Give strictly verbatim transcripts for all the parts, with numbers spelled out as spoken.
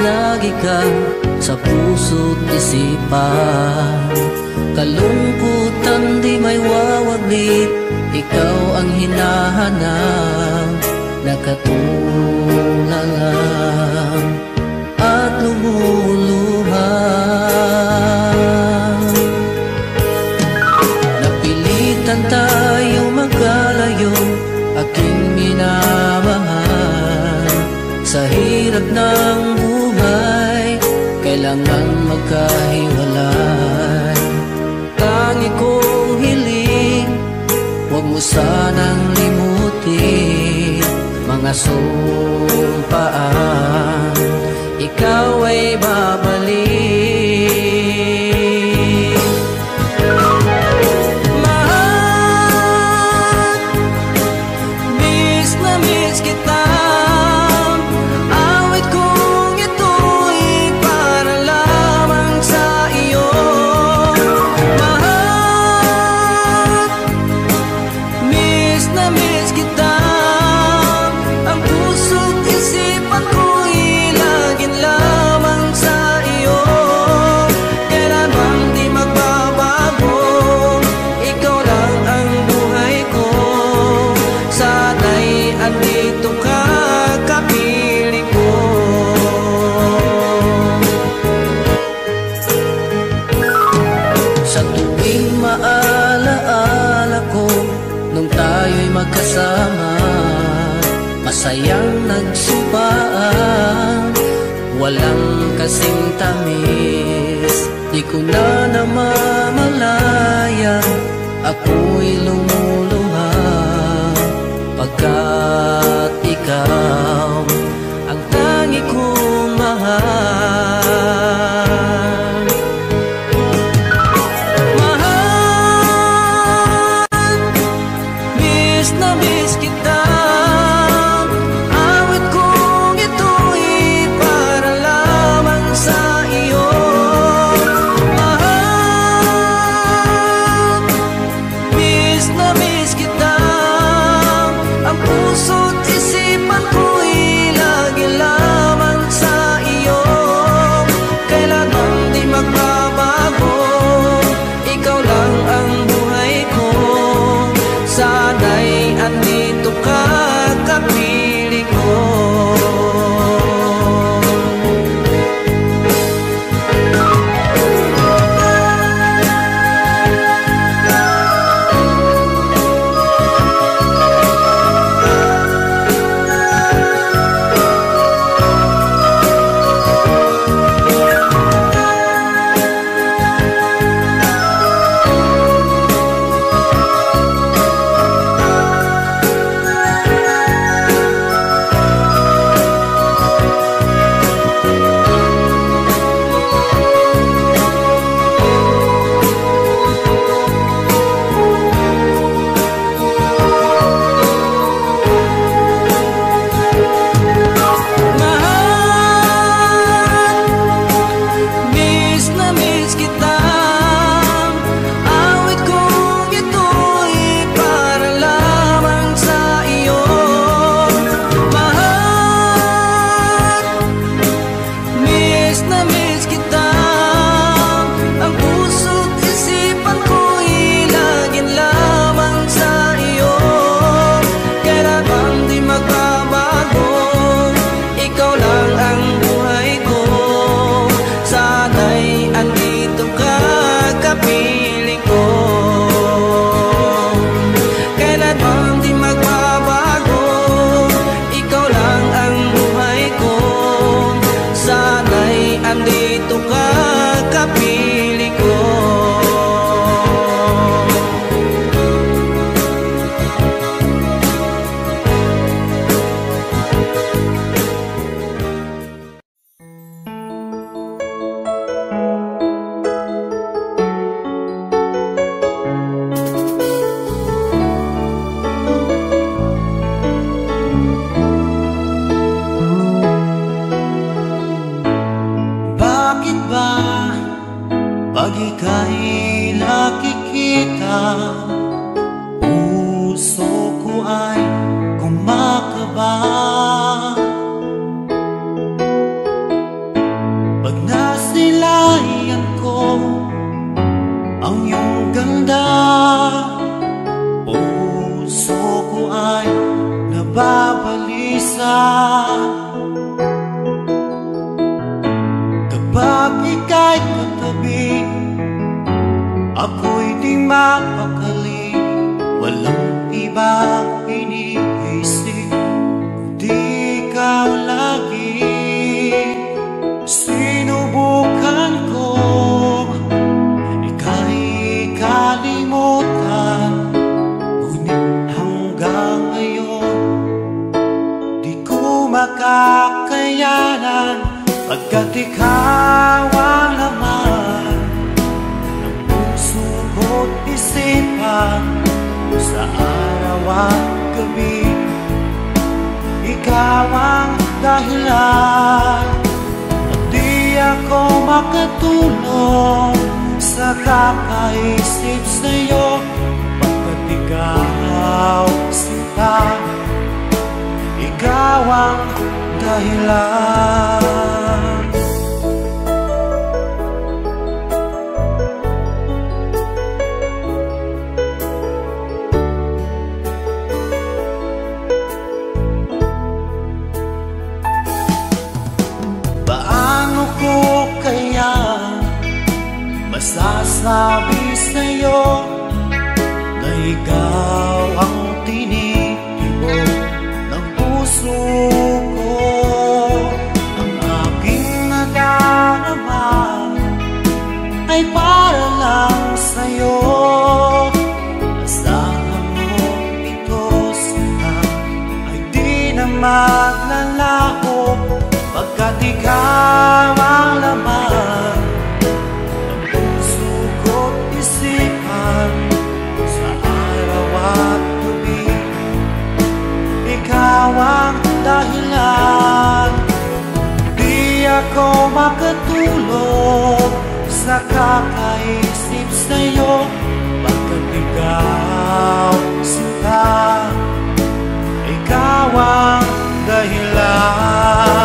lagi ka sa puso't isipan. Kalungkutan di may wawaglit, ikaw ang hinahanap na katulad at lumuluhan. Napilitan tayo magkalayo, aking minamahal. Sa hirap ng buhay, kailangan magkahiwalay. Tangi kong hiling, huwag mo sanang limutin mga sumpaan, ikaw ay babalik. Mahal, miss na miss kita. Awit kong ito'y para lamang sa iyo. Mahal, miss na miss kita. Ang puso't isipan ko'y laging lamang sa iyo. Kailan bang di magbabago, ikaw lang ang buhay ko. Sana'y andito ka, kapiling ko. Sa tuwing maalaala ko nung tayo'y magkasama, masayang nagsumpaan, walang kasing tamis. Di ko na namamalaya, ako'y lumuluha pagkat ikaw ang tangi kong mahal. Mahal, miss na miss kita. Awit kong ito'y para lamang sa iyo. Mahal, miss na miss kita. Ang puso't isipan ko'y lagi lamang sa iyo. Kailan bang di magbabago, ikaw lang ang buhay ko. Sana'y andito ka, kapiling ko. Pag nasilayan ko ang iyong ganda, puso ko ay nababalisa. Kapag ika'y katabi, ako'y di mapakali. Walang ibang iniisip kundi ikaw lagi. Sinubukan ko ika'y kalimutan, ngunit hanggang ngayon di ko makakayanan. Pagkat ikaw ang laman ng puso ko't isipan, sa araw at gabi ikaw ang dahilan. Ako makatulog sa kakaisip sa'yo, pagkat ikaw sinta, ikaw ang dahilan. Masasabi sa'yo na ikaw ang tinitibok ng puso ko. Ang aking nadarama ay para lang sa'yo. Asahan mo ito sana ay di na maglalaho, pagkat ikaw ang laman sa araw at gabi, ikaw ang dahilan. Di ako makatulog sa kakaisip sa'yo, pagkat ikaw sinta, ikaw ang dahilan.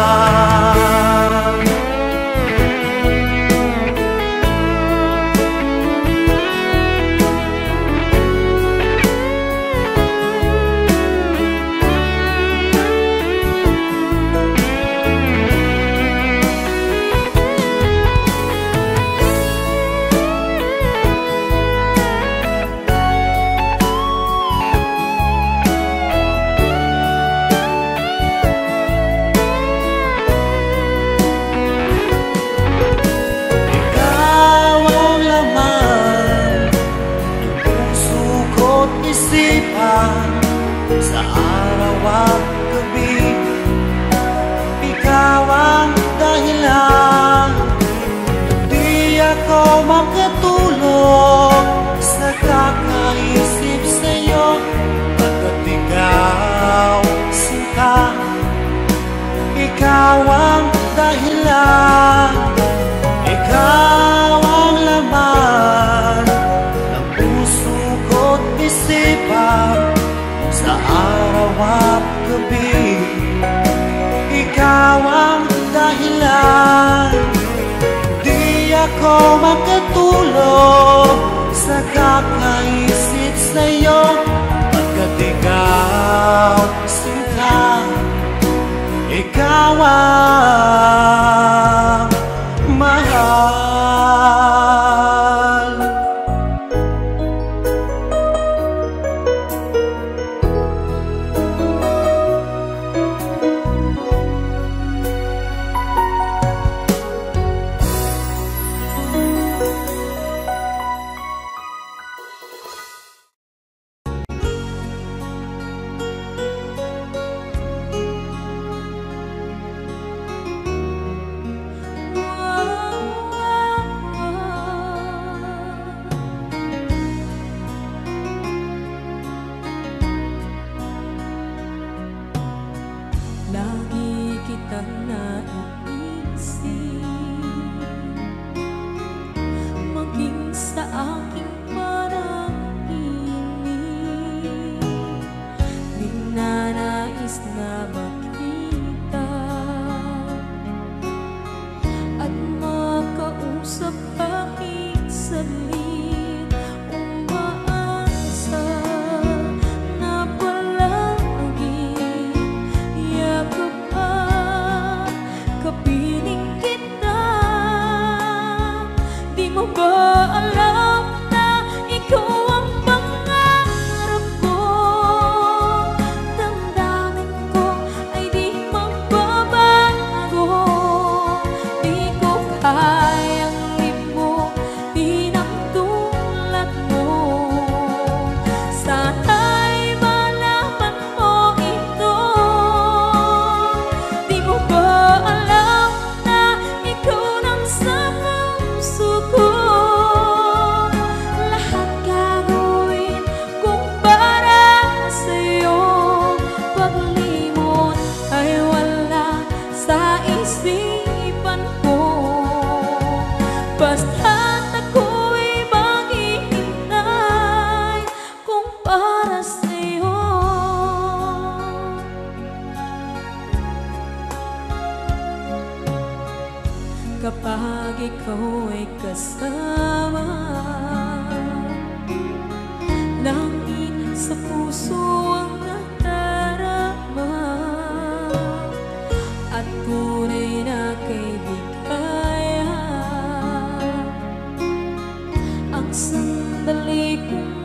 Sa araw at gabi ikaw ang dahilan. Di ako makatulog sa kakaisip sa'yo, pagkat ikaw sinta, ikaw ang dahilan. Ikaw ang laman ng puso ko't isipan, sa araw at gabi ikaw ang dahilan. Di ako makatulog sa kakaisip sa'yo, pagkat ikaw sinta, ikaw ang mahal. Kapag ikaw ay kasama, langit sa puso ang natarama, at tunay na kaibigan ang sandali kong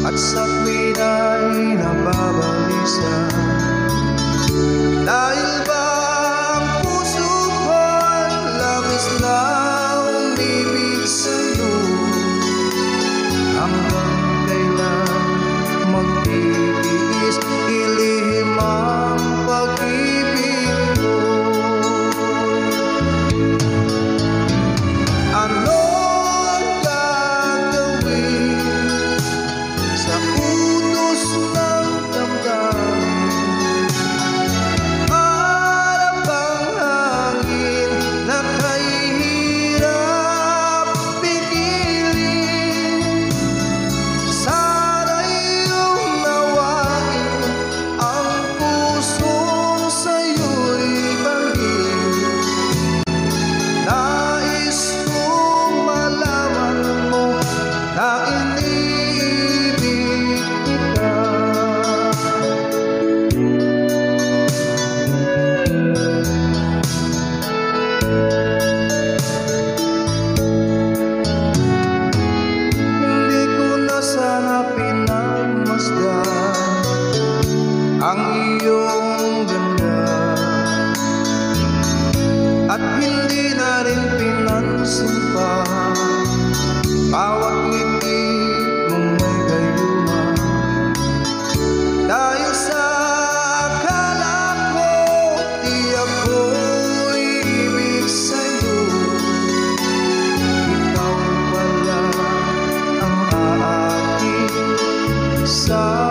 at sa pina'y nababalik. halaga ang iyong ganda, at hindi na rin pinansin pa bawat ngiti mong may gayuma, dahil sa akala ko di ako ibig sa'yo, ikaw pala ang aakit sa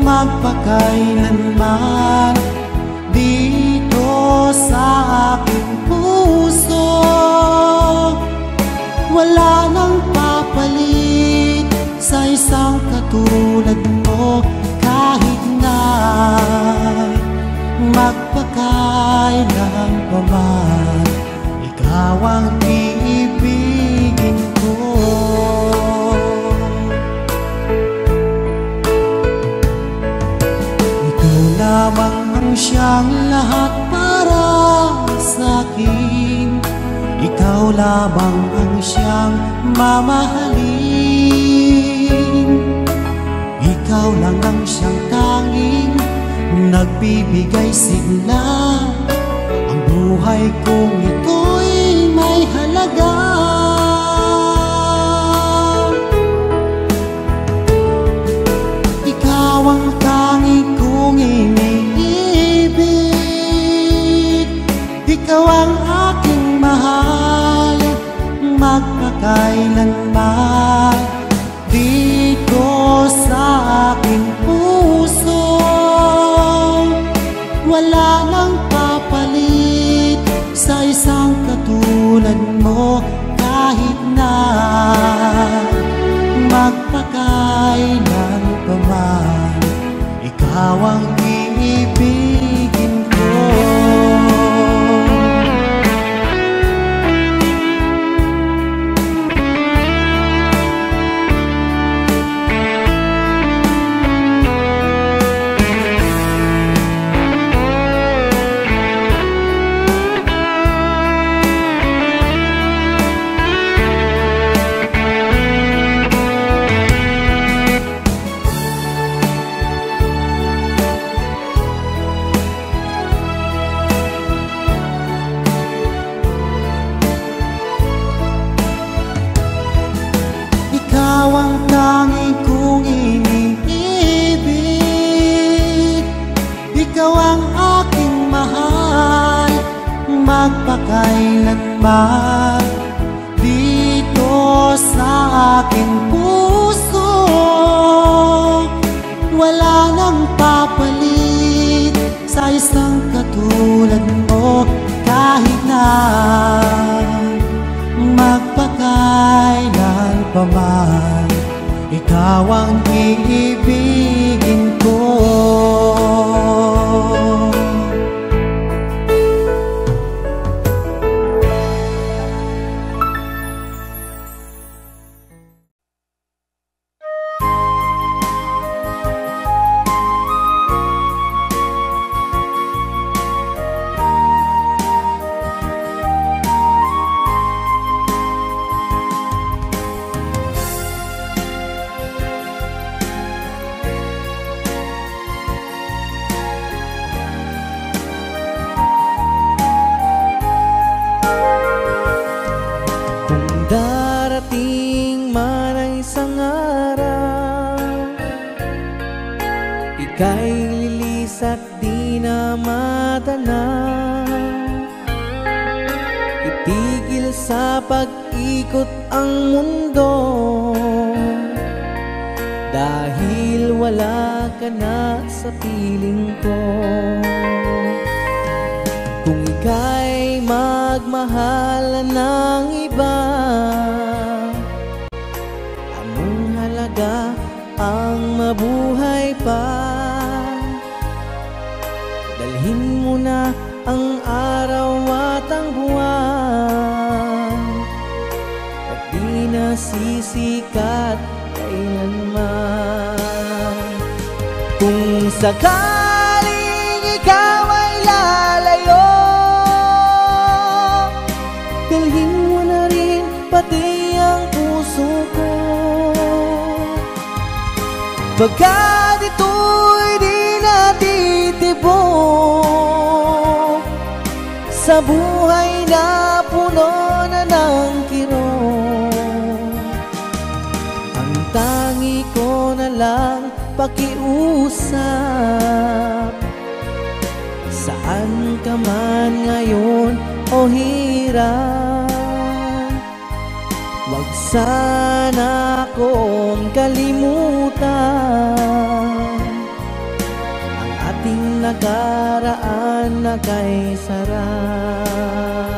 magpakailanman dito sa aking puso, wala nang papalit sa isang katulad mo, kahit na magpakailanman ikaw ang iibigin ko. Lamang ang siyang lahat para sa'kin, ikaw lamang ang siyang mamahalin, ikaw lang ang siyang tanging nagbibigay sigla, ang buhay kong ito'y may halaga. Ikaw ang tanging kong iniibig, ikaw ang aking mahal, magpakailanman dito sa aking puso, wala nang papalit sa isang katulad mo, kahit na magpakailanman ikaw ang iibigin ko. ay nagpa dito sa aking puso. Wala nang papalit sa isang katulad mo, kahit na magpakailan pa man, ikaw ang iibigin ko. Pagkat ito'y di natitibok sa buhay na puno na ng kirot, ang tangi ko na lang pakiusap, saan ka man ngayon o hirap, wag sana akong kalimutan ang ating nakaraan na kay sarap.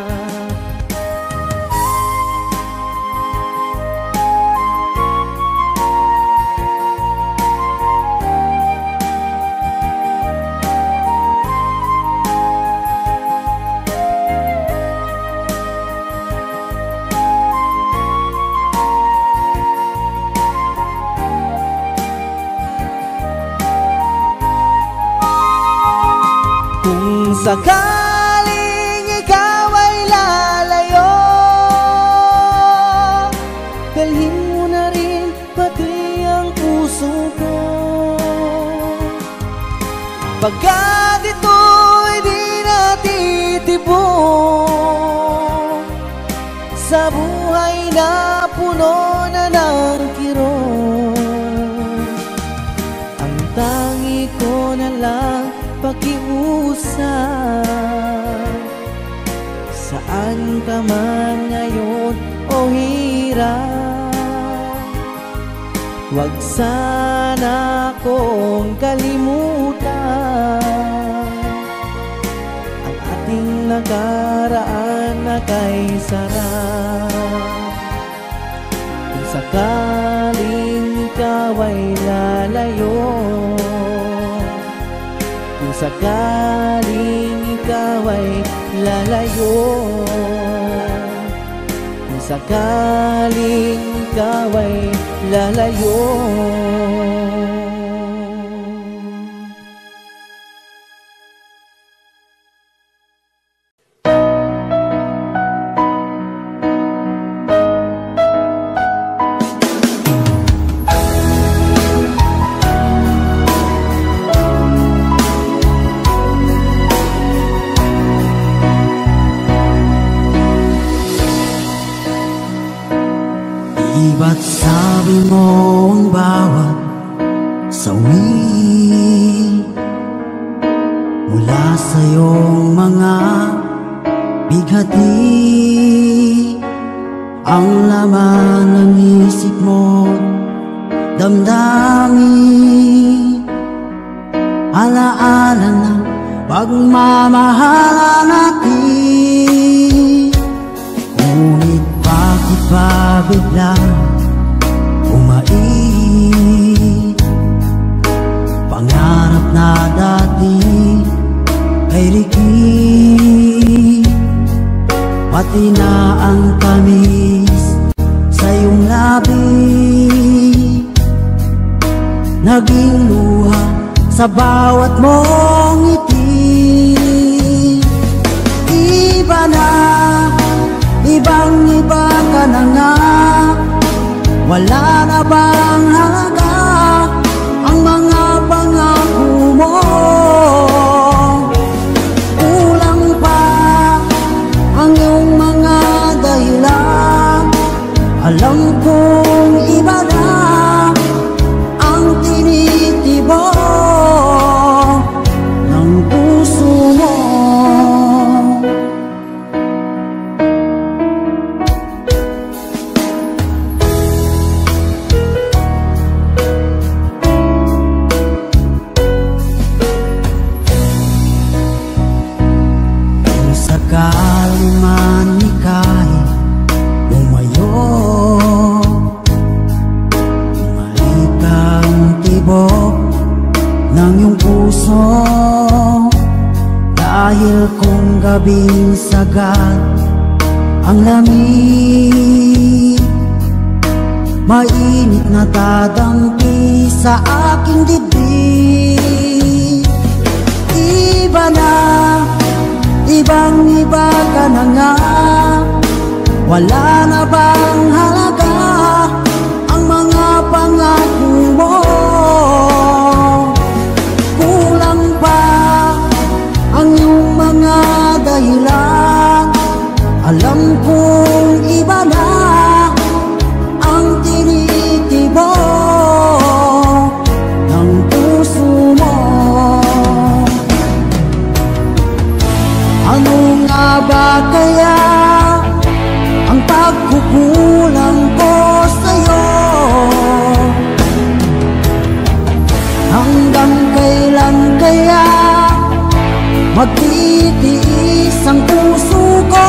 Sakaling ikaw ay lalayo, dalhin mo na rin pati ang puso ko. Pagkat ito'y di natitibok sa buhay na puno na ng kirot, ang tangi ko na lang pakiusap, saan ka man ngayon o hirap, wag sana akong kalimutan ang ating nakaraan na kay sarap. Kung sakaling ikaw ay lalayo, sakaling ikaw ay lalayo, sakaling ikaw ay lalayo, bighati ang laman ng isip mo, damdamin, alaala ng pagmamahalan natin. Ngunit bakit ba biglang umaig pangarap na dati kay Ricky? Pati na ang tamis sa iyong labi, naging luha sa bawat mong ngiti. Iba na, ibang iba ka na nga. Wala na bang halaga ang mga pangako mo? Alam kong iba na ang tinitibok ng puso mo. Kung sakali man ika'y umayo, nang iyong puso, dahil kung gabing sagad ang lamig, mainit na tadangki sa aking dibdib. Iba na, ibang iba ka na nga. Wala na bang halaga ang mga pangako mo? Alam kong iba na ang tinitibok ng puso mo. Ano nga ba kaya ang pagkukulang ko sa'yo? Hanggang kailan kaya magtitiis ang puso ko?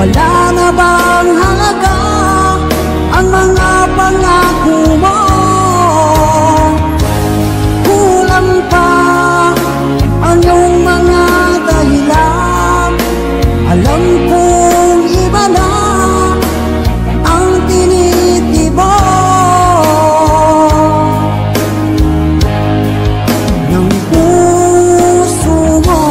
Wala na bang halaga ang mga pangako mo? Kulang pa ang iyong mga dahilan. Alam kong iba na ang tinitibok ng puso mo.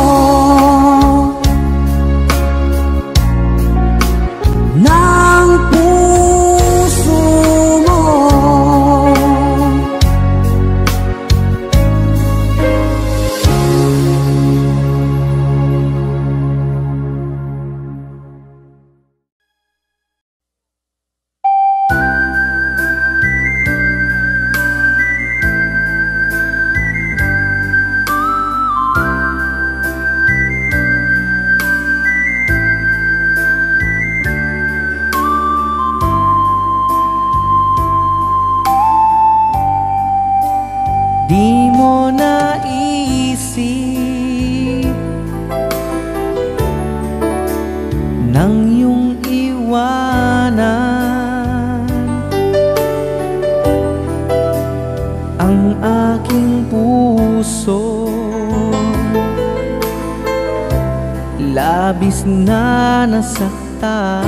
Labis na nasaktan,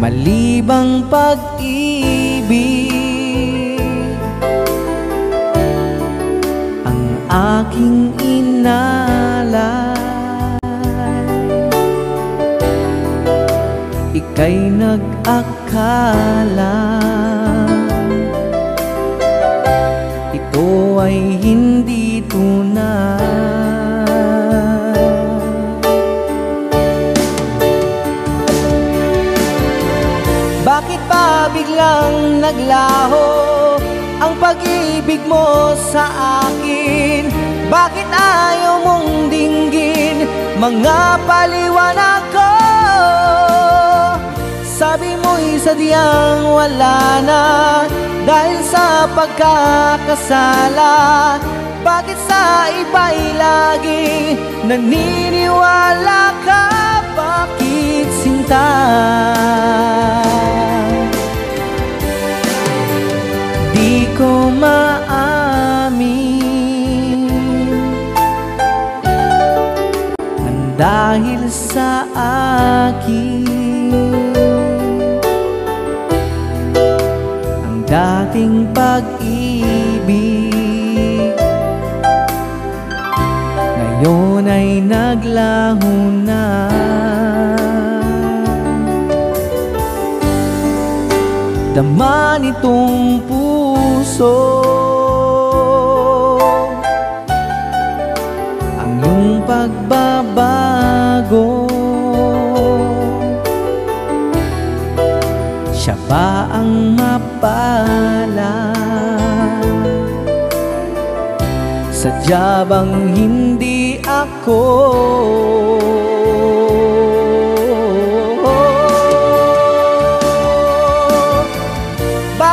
mali bang pag-ibig ang aking inalay? Ika'y nag-akala ito ay hindi tunay. trabaho ang pag-ibig mo sa akin? Bakit ayaw mong dinggin mga paliwanag ko? Sabi mo'y sadyang wala na dahil sa pagkakasala. Bakit sa iba'y lagi naniniwala ka? Bakit sinta? Di ko maamin ang dahil sa akin ang dating pag-ibig ngayon ay naglaho na. Dama nitong puso ang iyong pagbabago. Siya ba ang mapala? Sadya bang hindi ako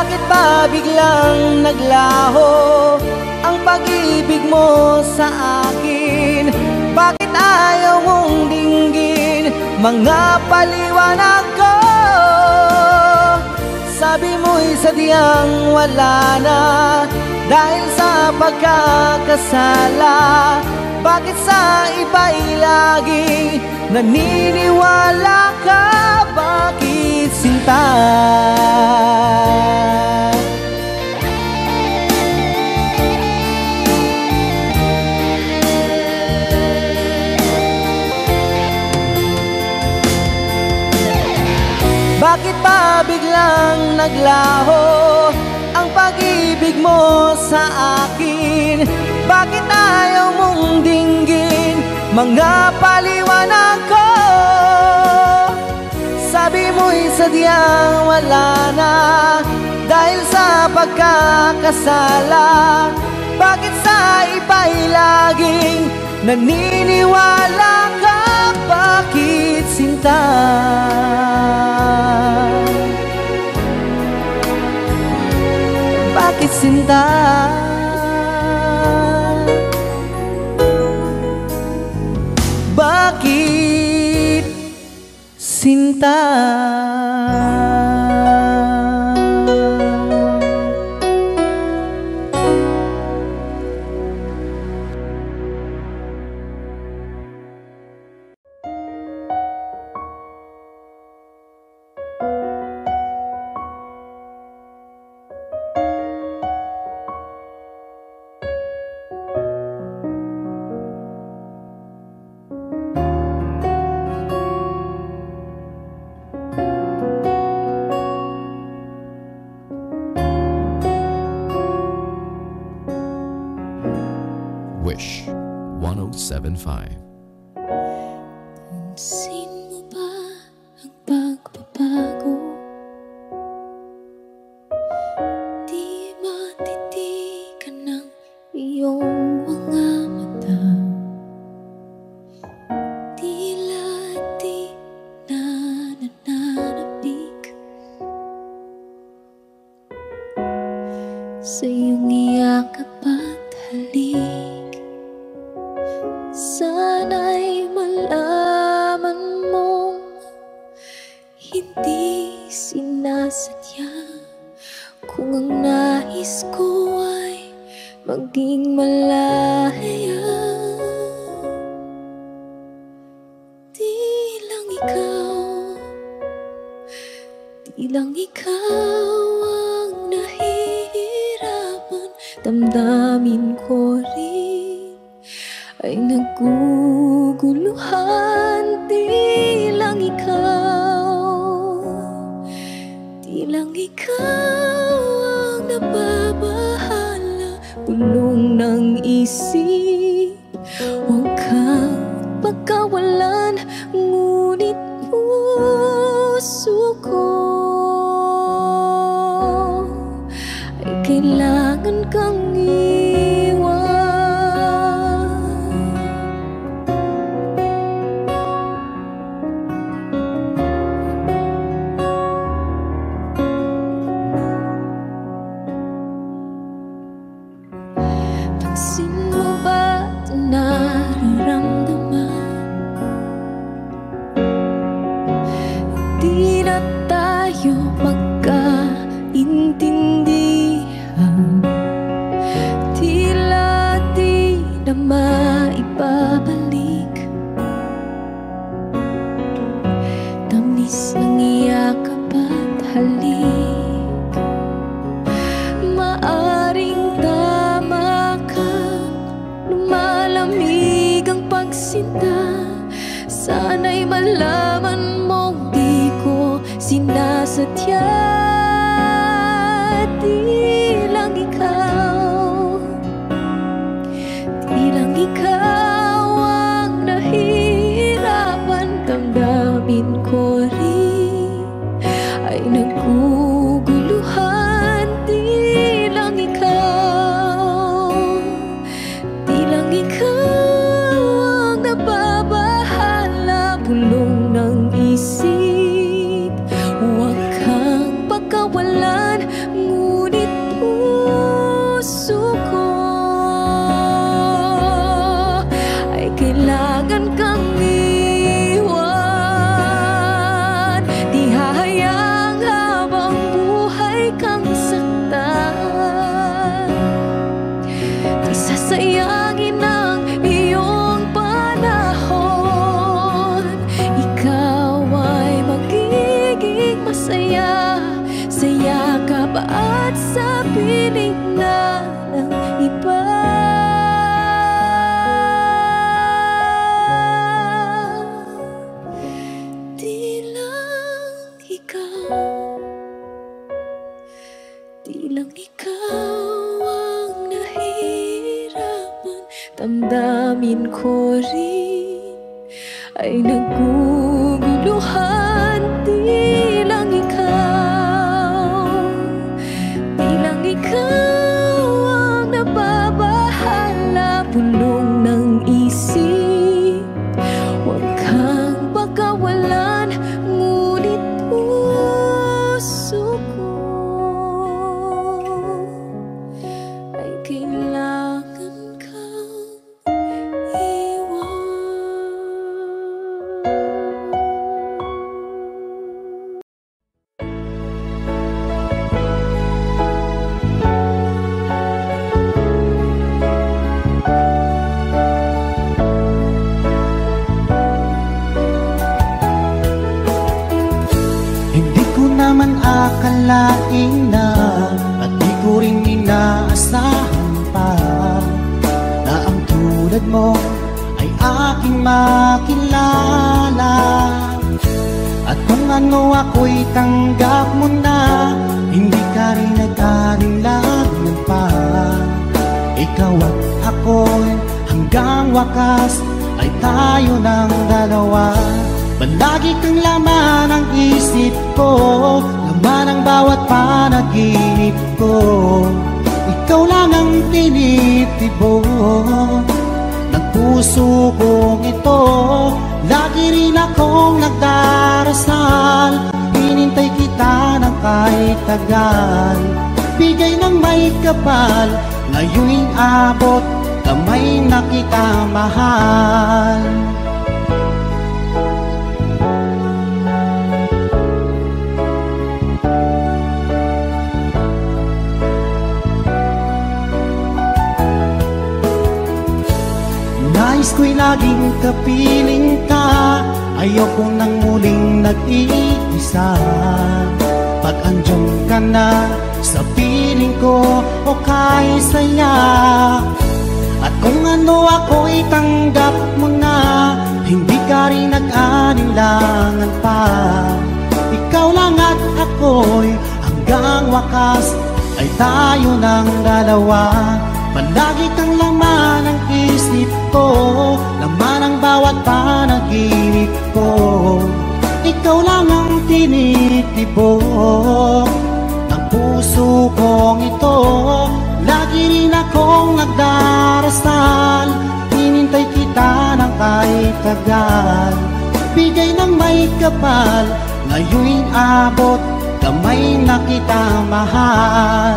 bakit ba biglang naglaho ang pag-ibig mo sa akin? Bakit ayaw mong dinggin mga paliwanag ko? Sabi mo'y sadyang wala na dahil sa pagkakasala. Bakit sa iba'y lagi naniniwala ka? Bakit sinta? Bakit ba biglang naglaho ang pag-ibig mo sa akin? Bakit ayaw mong dinggin mga paliwanag ko? Sabi mo'y sadyang wala na dahil sa pagkakasala. Bakit sa iba'y laging naniniwala ka? Bakit sinta? Bakit sinta? Bakit sinta? one oh seven point five. Pansin mo ba ang pagbabago? Di matitigan ng iyong mga mata. Tila di nananapik sa iyong yakap at halik. Sana'y malaman mong hindi sinasadya. Kung ang nais ko ay maging malaya, di lang ikaw, di lang ikaw ang nahihirapan. Damdamin ko rin ay naguguluhan. Di lang ikaw, di lang ikaw ang nababahala. Bulong ng isip, huwag kang pagkawalan. Ngunit puso ko kailangan kang iwan. Pansin mo ba ito nararamdaman? Hindi na tayo magkaintindi. Tila di na maipabalik tamis ng yakap at halik. Maaring tama ka, lumalamig ang pagsinta. Sana'y malaman mong di ko sinasadya. Ikaw ang nahihirapan, damdamin ko rin ay naguguluhan. Di lang ikaw, di lang ikaw ang nababahala, bulong ng isip, huwag kang pagkawalan. Ngunit puso ko kailangan kang iwan. Di hahayaang habang buhay kang saktan. Di sasayangin ang iyong panahon. Ikaw ay magiging masaya sa yakap at sa piling na ng iba. Di lang ikaw ang nahirapan, damdamin ko rin ay naguguluhan. Di lang ikaw, di lang ikaw ang nababahala, bulong ng isip, huwag kang pagkawalan. Ngunit puso ko akalain na, at di ko rin inaasahan pa, na ang tulad mo ay aking makilala. At kung ano ako'y tanggap mo na, hindi ka rin nagkarinlagan pa. Ikaw at ako'y hanggang wakas ay tayo ng dalawa. Palagi kang laman ang isip ko, laman ang bawat panaginip ko. Ikaw lang ang tinitibo ng puso kong ito. Lagi rin akong nagdarasal, hinintay kita ng kahit tagal. Bigay ng may kapal, ngayon'y abot kamay na kita mahal. Nais ko'y laging kapiling ka, ayoko nang muling nag-iisa. Pag andiyan ka na sa piling ko, o kay saya. At kung ano ako'y tanggap mo na, hindi ka rin nag-alinlangan pa. Ikaw lang at ako'y hanggang wakas ay tayo ng dalawa. Palagi kang laman ang isip ko, laman ang bawat panaginip ko. Ikaw lang ang tinitibok ng puso kong ito. akong nagdarasal, hinintay kita ng kahit tagal. Bigay ng may kapal, ngayon abot kamay na kita mahal.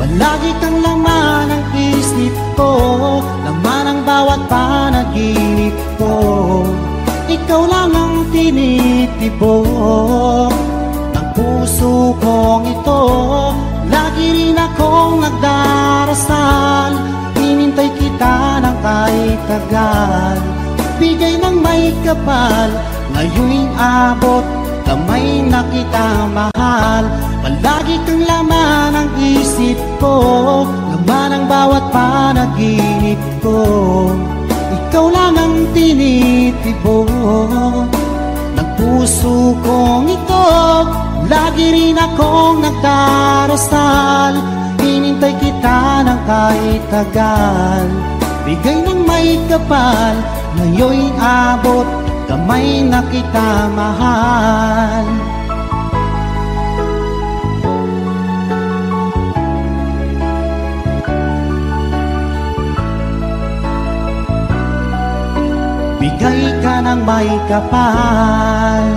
Palagi kang laman ang isip ko, laman ang bawat panaginip ko. Ikaw lang ang tinitibok ng puso kong ito. Lagi rin akong nagdarasal, hinintay kita ng kahit tagal. Bigay ng may kapal, ngayon abot kamay na kita mahal. Palagi kang laman ang isip ko, laman ang bawat panaginip ko. Ikaw lang ang tinitibo ng puso kong ito. Lagi rin akong nagdarasal, hinintay kita ng kahit tagal. Bigay ng may kapal, ngayon abot kamay na kita mahal. Bigay ka ng may kapal.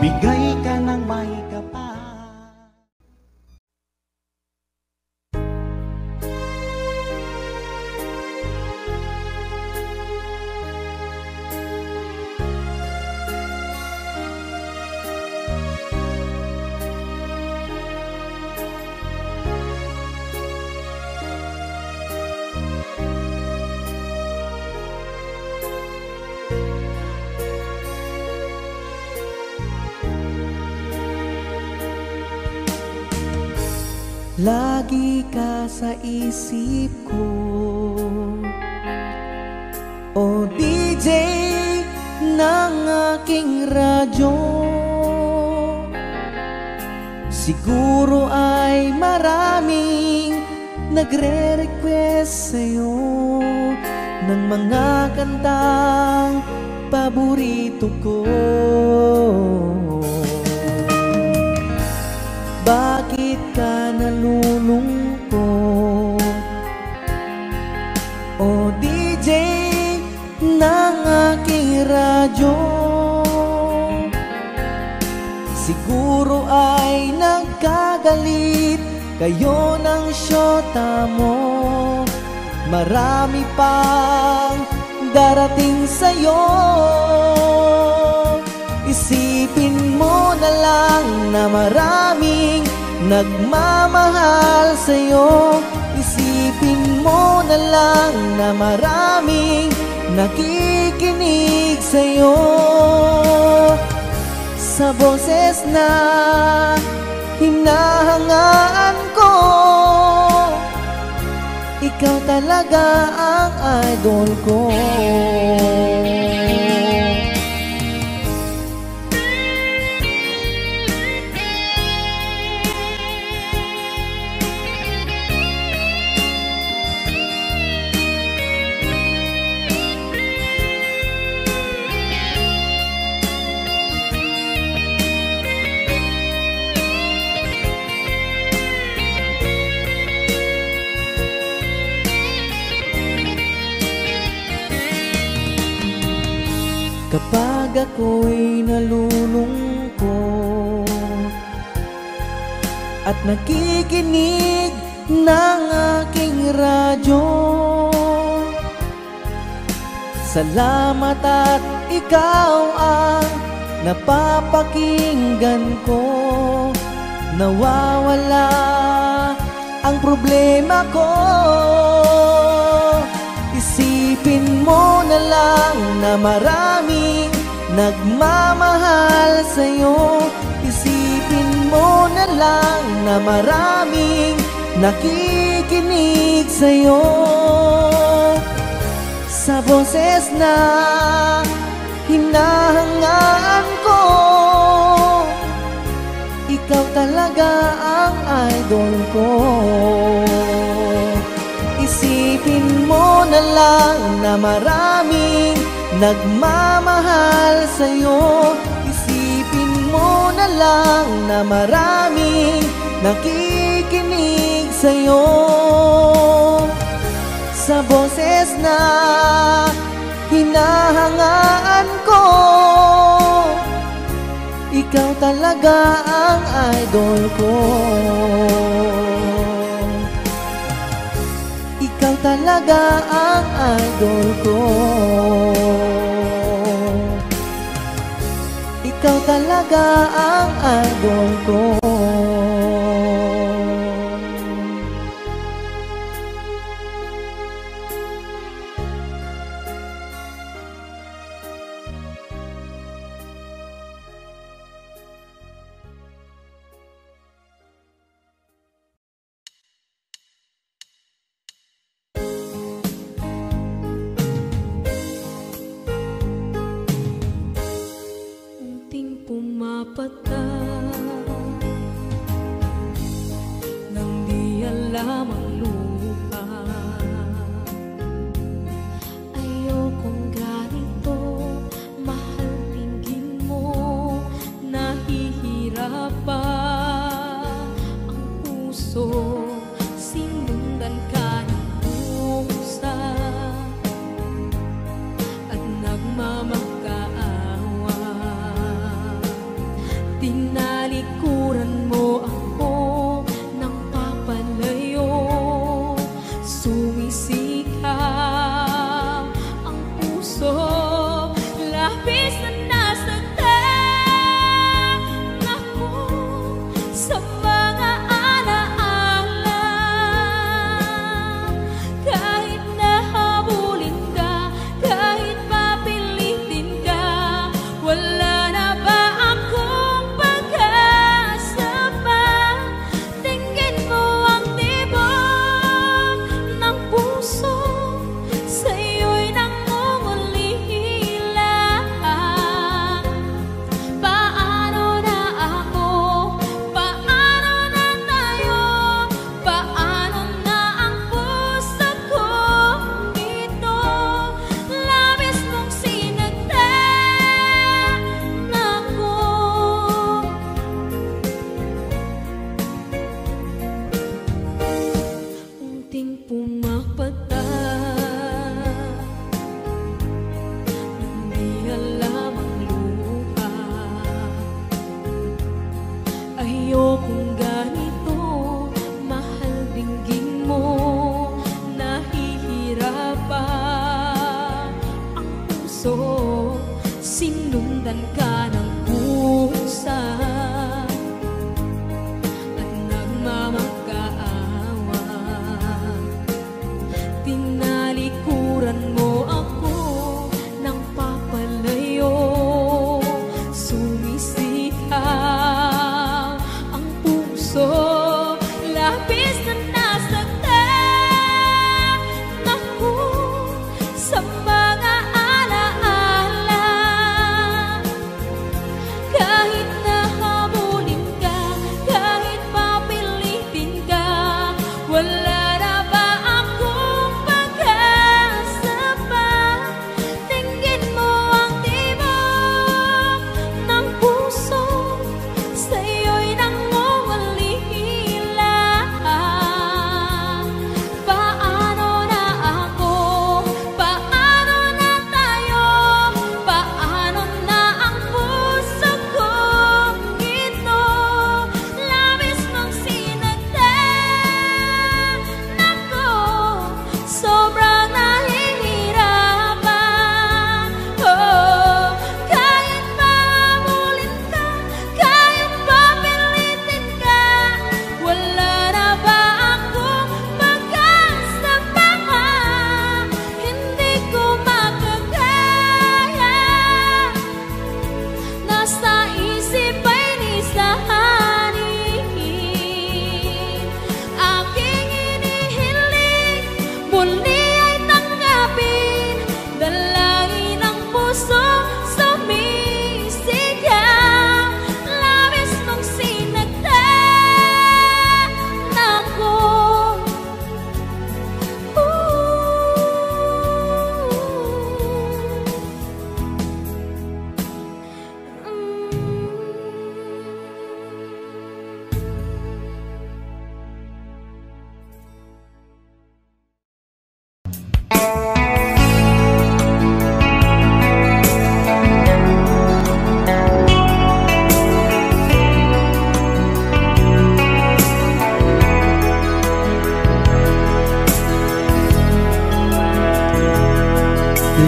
Bigay ka ng may kapal. Lagi ka sa isip ko, o D J ng aking radyo. Siguro ay maraming nagre-request sa'yo ng mga kantang paborito ko. Bakit ka nalulungkot, o D J ng aking radyo? Siguro ay nagkagalit kayo ng syota mo. Marami pang darating sa'yo. Isipin mo na lang na maraming nagmamahal sa'yo. Isipin mo na lang na maraming nakikinig sa'yo. Sa boses na hinahangaan ko, ikaw talaga ang idol ko. Kapag ako'y nalulungkot at nakikinig ng aking radyo, salamat at ikaw ang napapakinggan ko. Nawawala ang problema ko. Isipin mo na lang na maraming nagmamahal sa'yo. Isipin mo na lang na maraming nakikinig sa'yo. Sa boses na hinahangaan ko, na maraming nagmamahal sa'yo. Isipin mo na lang na maraming nakikinig sa'yo. Sa boses na hinahangaan ko, ikaw talaga ang idol ko. Ikaw talaga ang idol ko. Ikaw talaga ang idol ko.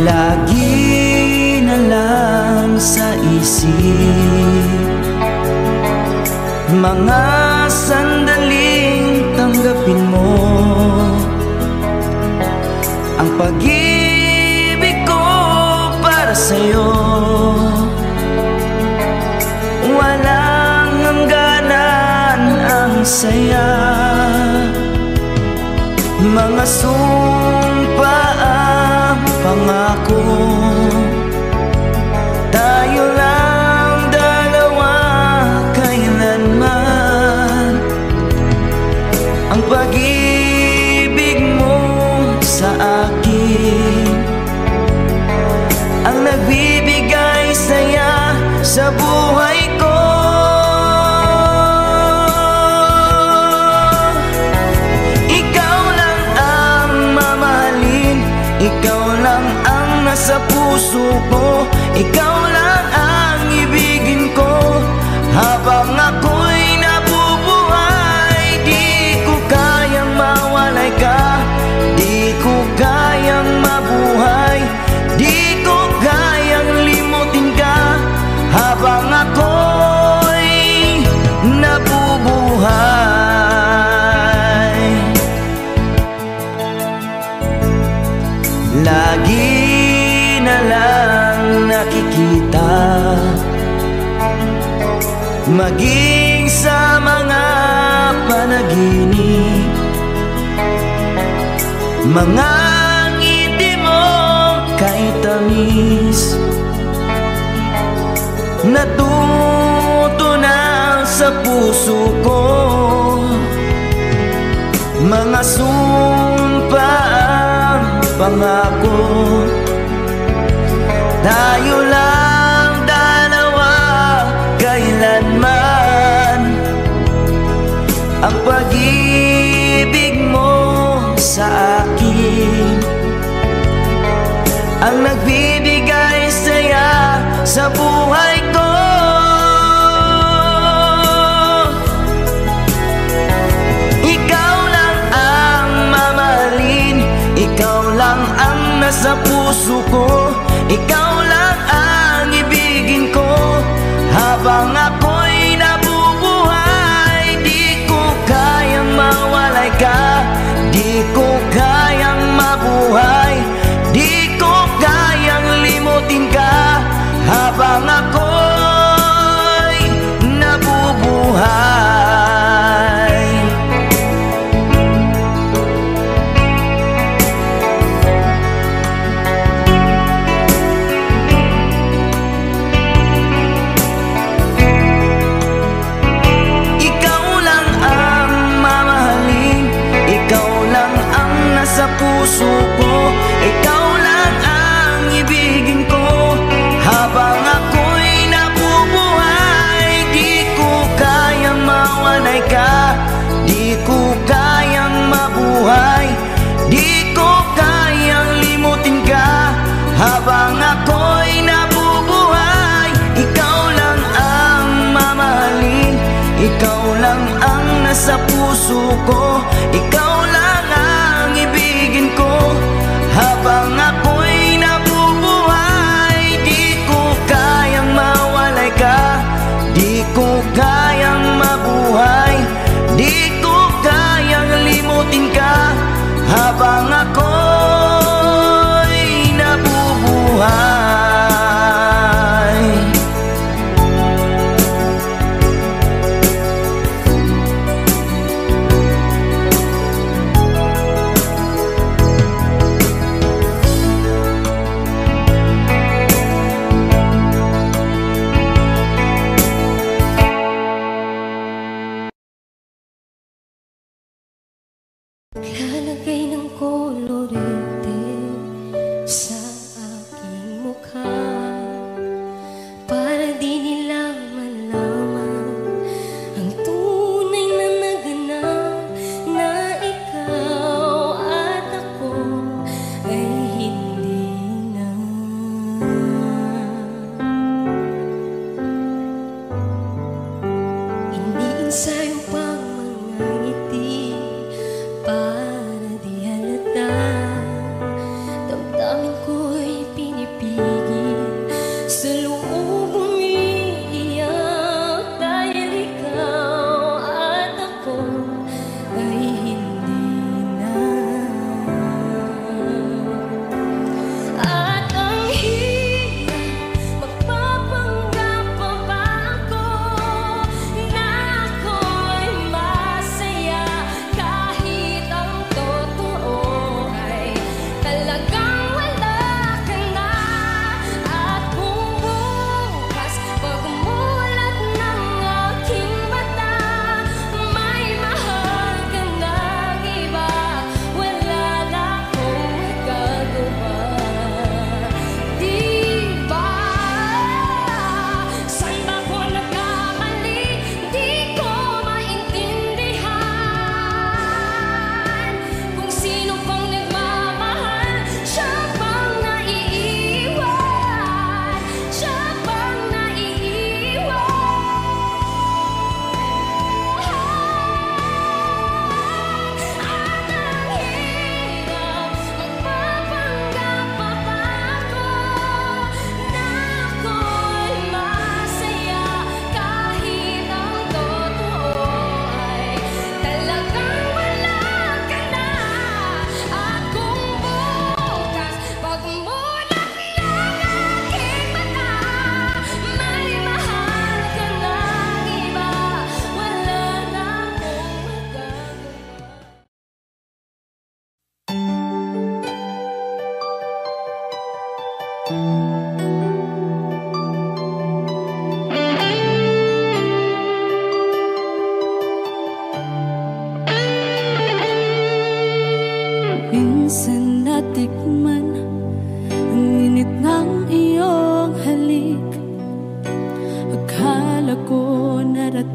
lagi na lang sa isip, mga sandaling tanggapin mo ang pag-ibig ko para sa'yo. Walang hangganan ang saya, mga sumpa ang pangako. Tayo lang dalawa kailanman, ang pag-ibig mo sa akin ang nagbibigay saya sa buhay ko. Ikaw lang ang nasa puso ko, ikaw lang ang ibigin ko. Habang ako'y nabubuhay, di ko kayang mawalay ka, di ko kayang mabuhay, di ko kayang limutin ka. Habang ako'y nabubuhay, lagi na lang nakikita, maging sa mga panaginip, mga ngiti mo kahit tamis, natutunaw sa puso ko, mga sumpa pangako. Tayo lang dalawa kailanman, ang pag-ibig mo sa akin ang nagbibigay saya sa buhay ko. Sa puso ko, ikaw lang ang ibigin ko. Habang ako'y nabubuhay, di ko kayang mawalay ka, di ko kayang mabuhay, di ko kayang limutin ka. Habang ako'y nabubuhay, sa puso ko, ikaw lang ang ibigin ko. Habang ako'y nabubuhay, di ko kayang mawalay ka, di ko kayang mabuhay, di ko kayang limutin ka. Habang ako'y nabubuhay, ikaw lang ang mamahalin, ikaw lang ang nasa puso ko, ikaw lang ang ibigin ko. Habang ako'y nabubuhay, di ko kayang mawalay ka, di ko kayang mabuhay, di ko kayang limutin ka. Habang ako'y nabubuhay,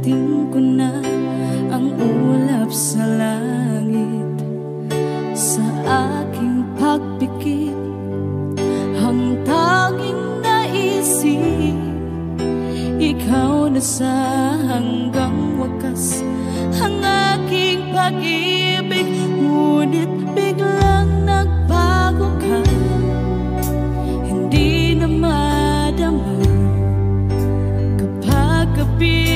Natin ko na ang ulap sa langit. Sa aking pagpikit, ang tanging naisip, ikaw na sa hanggang wakas ang aking pag-ibig. Ngunit biglang nagbago ka, hindi na madama kapag kapit.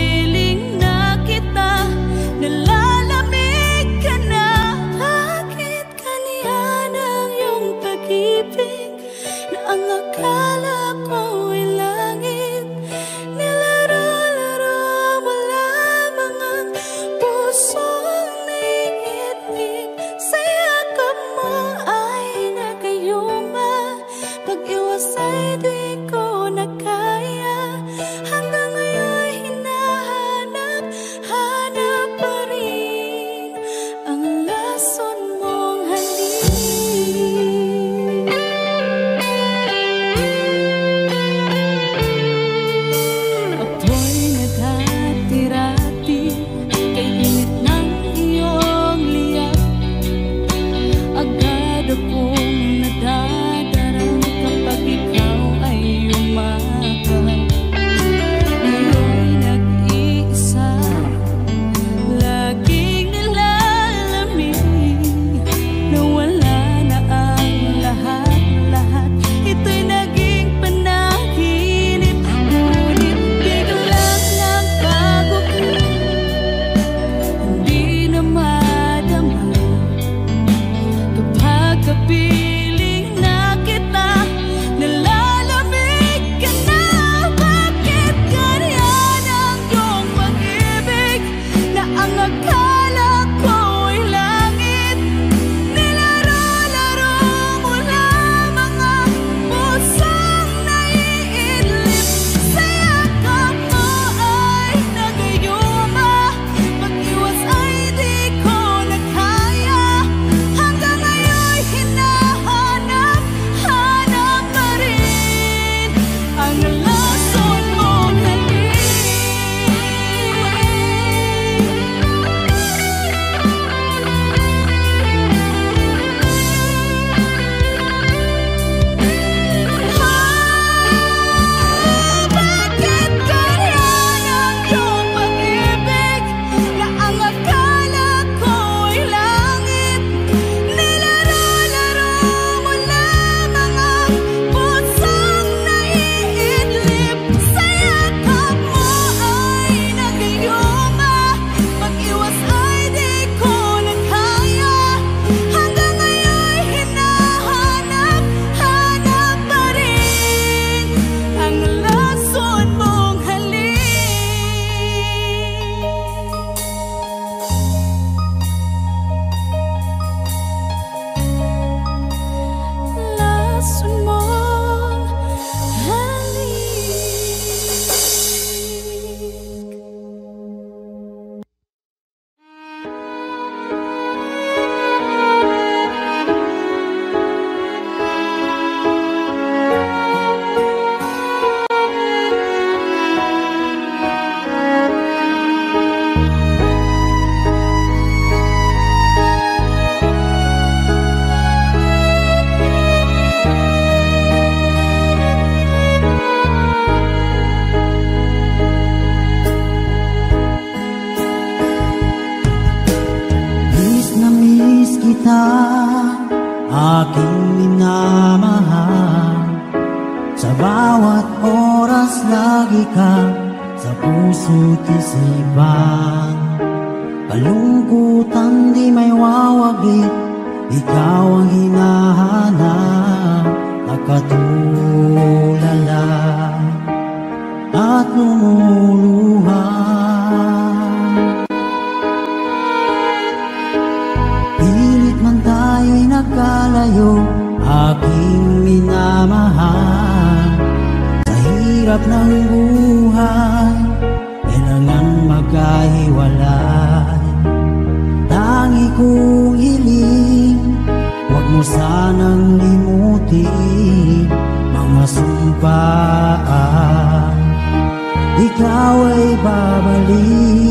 Ikaw ay babalik.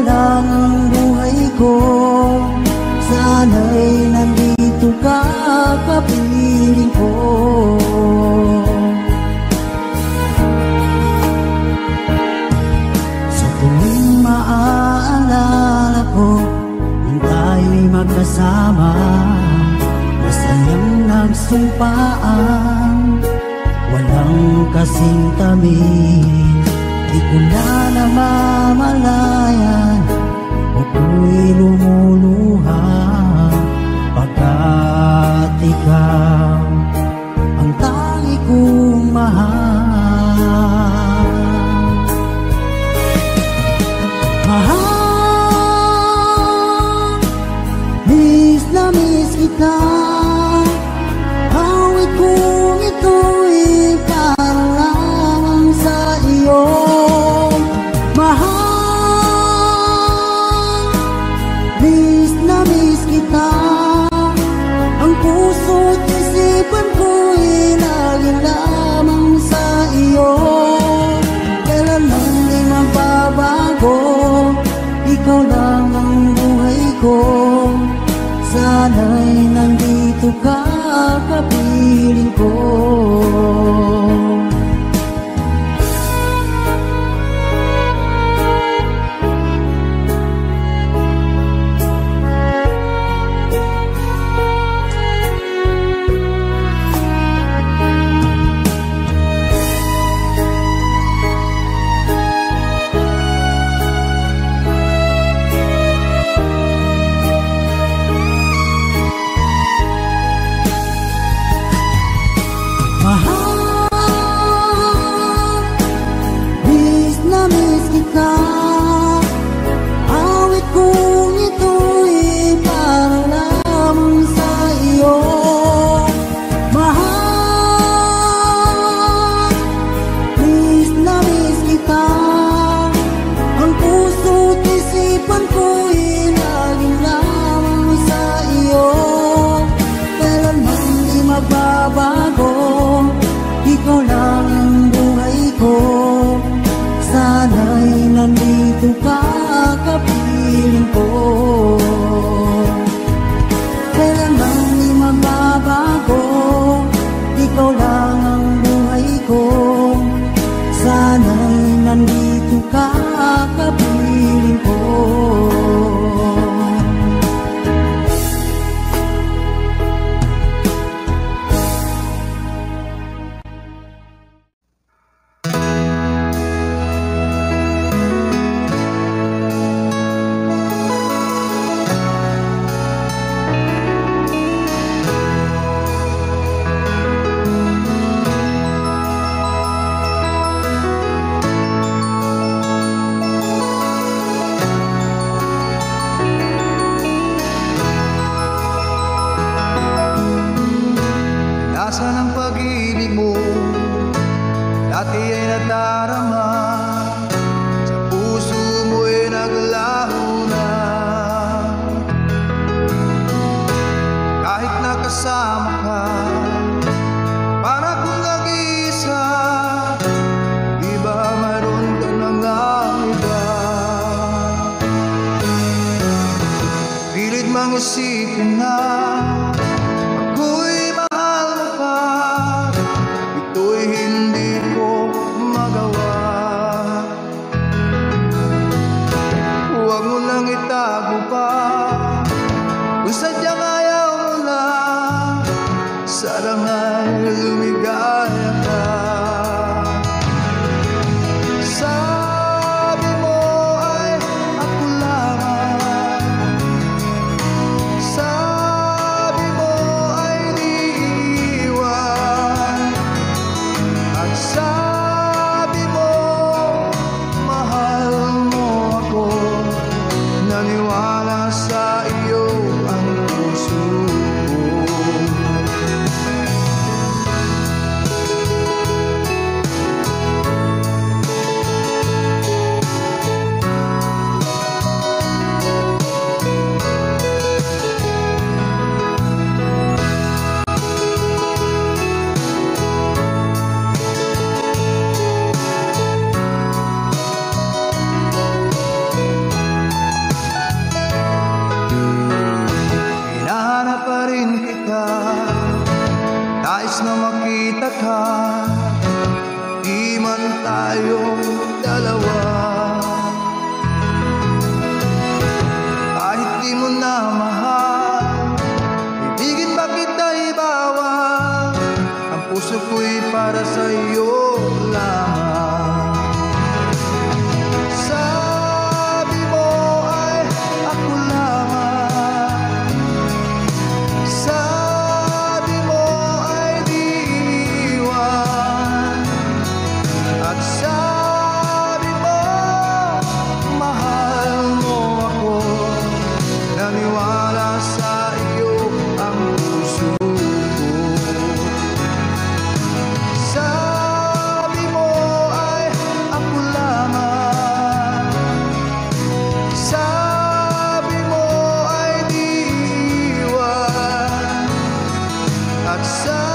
Ikaw lang ang buhay ko. Sana'y nandito ka, kapiling ko. Sa tuwing maaalala ko nung tayo'y magkasama, masayang nagsumpaan, walang kasing tamis. Di ko na namamalayan, ako'y lumuluha pagkat ikaw ang tangi kong mahal. Mahal, miss na miss kita. Awit kong ito'y parang sa iyo. Ikaw lang ang buhay ko. Sana'y nandito ka, kapiling ko. nais na makita ka, di man tayong dalawa. Kahit di mo na mahal, ibigin ba kita ibawa? Ang puso ko'y para sa'yo lang. So